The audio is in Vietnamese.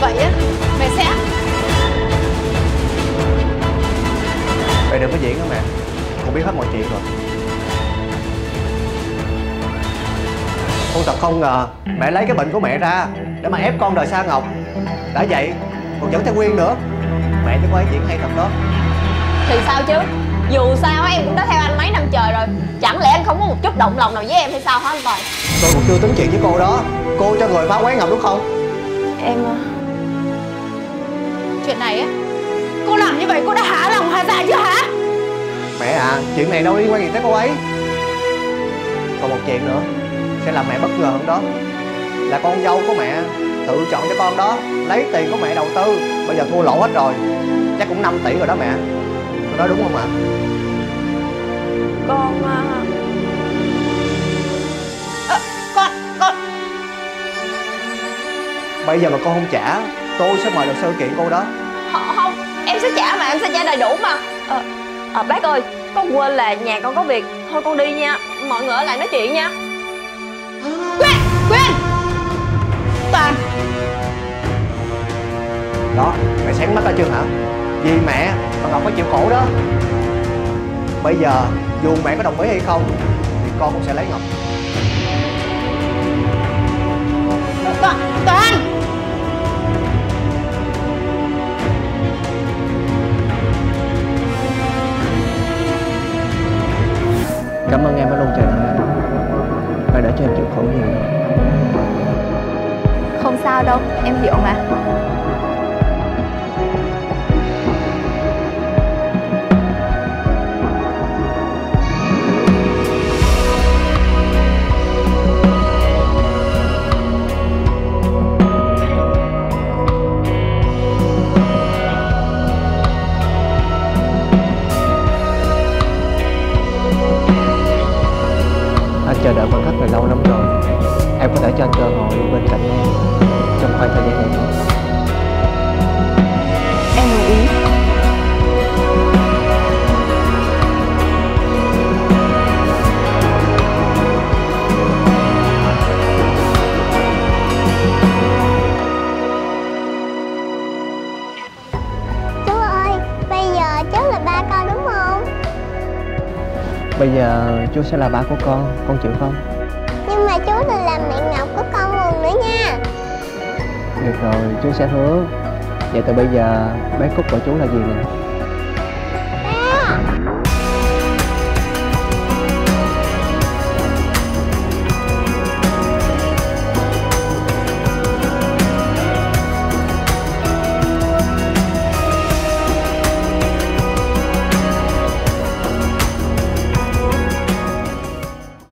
làm vậy á, mẹ sẽ... Mẹ đừng có diễn đó mẹ, con biết hết mọi chuyện rồi. Con thật không ngờ mẹ lấy cái bệnh của mẹ ra để mà ép con đời Sa Ngọc. Đã vậy còn dẫn theo Quyên nữa. Mẹ cho coi chuyện hay thật đó. Thì sao chứ, dù sao em cũng đã theo anh mấy năm trời rồi. Chẳng lẽ anh không có một chút động lòng nào với em hay sao hả anh Toàn? Tôi còn chưa tính chuyện với cô đó. Cô cho người phá quán Ngọc đúng không? Em... Chuyện này á, cô làm như vậy cô đã hả lòng Hà Dạ chưa hả? Mẹ à, chuyện này đâu liên quan gì tới cô ấy. Còn một chuyện nữa sẽ làm mẹ bất ngờ hơn đó, là con dâu của mẹ tự chọn cho con đó. Lấy tiền của mẹ đầu tư, bây giờ thua lỗ hết rồi. Chắc cũng 5 tỷ rồi đó mẹ. Tôi nói đúng không ạ? Con... Con... Bây giờ mà con không trả, tôi sẽ mời luật sư kiện cô đó. Không, em sẽ trả mà, em sẽ trả đầy đủ mà. Bác ơi, con quên là nhà con có việc. Thôi con đi nha, mọi người ở lại nói chuyện nha. Quyên! Toàn! Đó, mẹ sáng mắt ra chưa hả? Vì mẹ mà Ngọc phải chịu khổ đó. Bây giờ dù mẹ có đồng ý hay không thì con cũng sẽ lấy Ngọc. Toàn! Cảm ơn em đã luôn chờ đợi và đã cho em chịu khổ nhiều. Không sao đâu, em hiểu mà. Chờ đợi bằng cách này lâu lắm rồi. Em có thể cho anh cơ hội bên cạnh em trong khoảng thời gian này thôi. Em đồng ý. Chú ơi, bây giờ cháu là ba con đúng không? Bây giờ chú sẽ là ba của con chịu không? Nhưng mà chú đừng làm mẹ Ngọc của con buồn nữa nha. Được rồi, chú sẽ hứa. Vậy từ bây giờ bé Cúc của chú là gì nè?